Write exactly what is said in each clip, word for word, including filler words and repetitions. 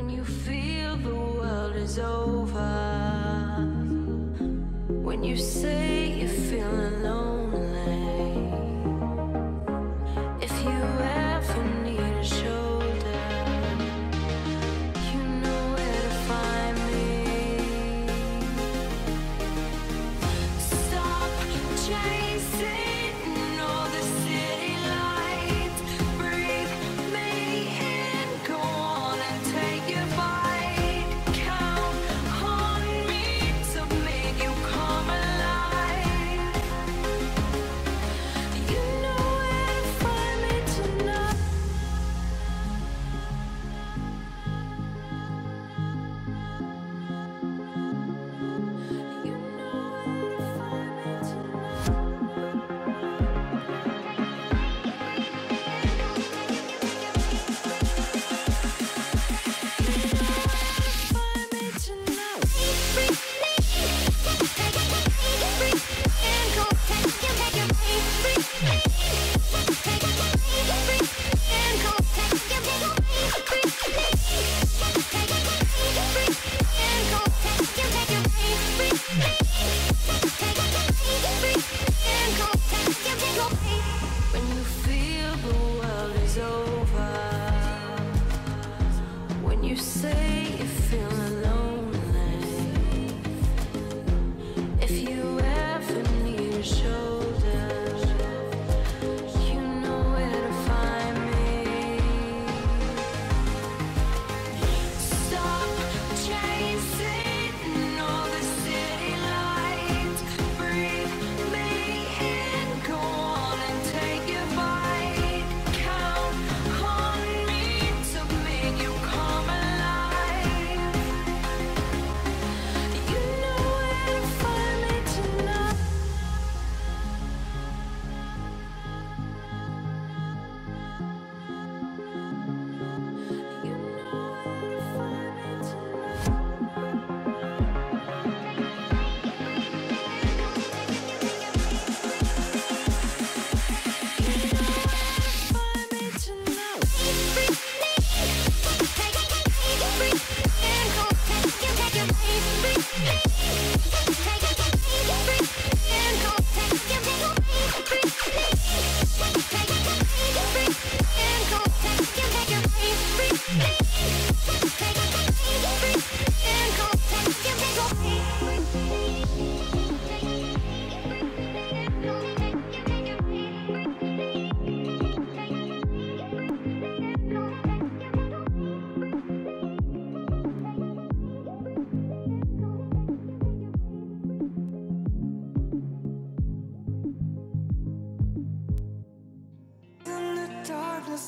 when you feel the world is over, when you say you're feeling lonely, if you ever need a shoulder, you know where to find me. Stop chasing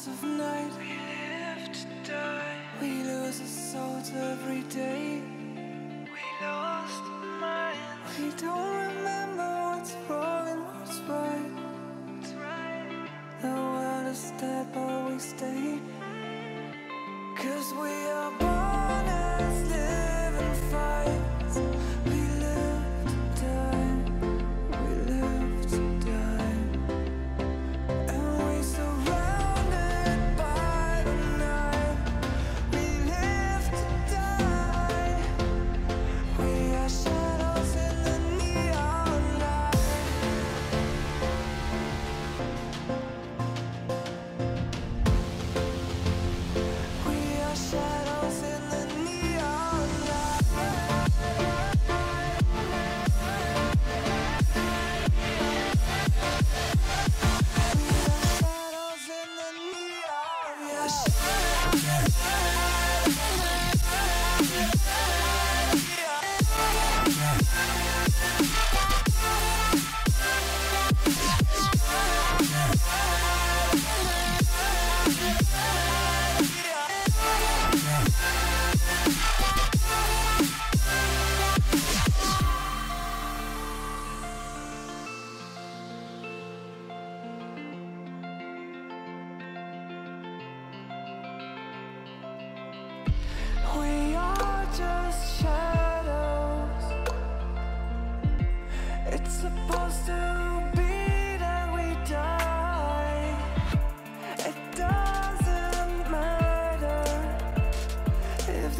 of night, we live to die. We lose our souls every day. We lost our minds. We don't remember what's wrong and what's right. That's right. The world is dead, but we stay. 'Cause we are born as living fights. We live to die. We live to die. And we survive. If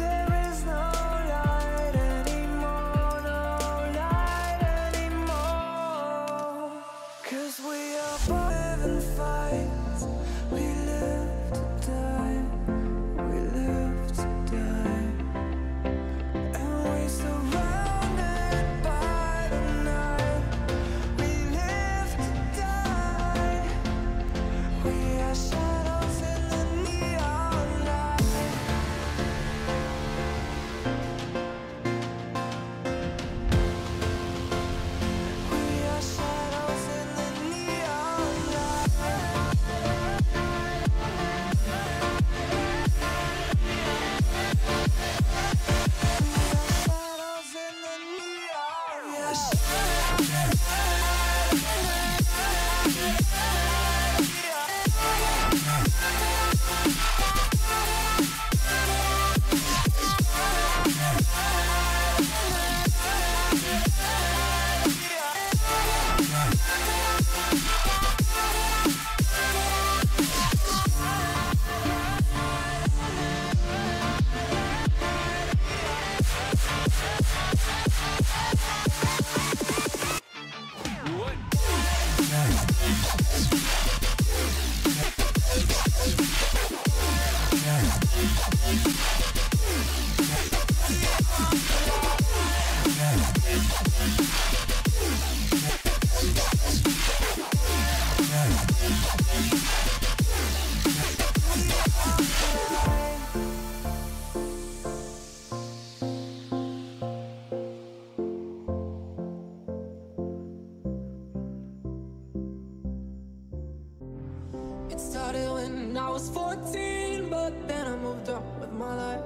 fourteen, but then I moved on with my life.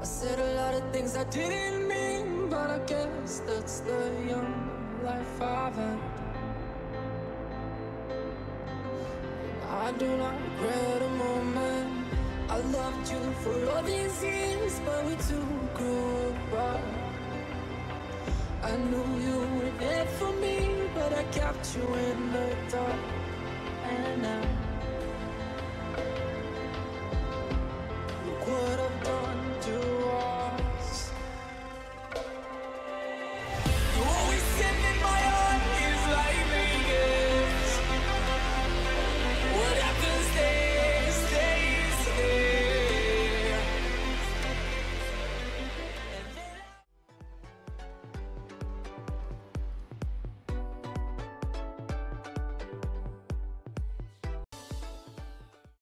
I said a lot of things I didn't mean, but I guess that's the young life I've had. I do not regret a moment. I loved you for all these years, but we two grew apart. I knew you were there for me, but I kept you in the dark. And now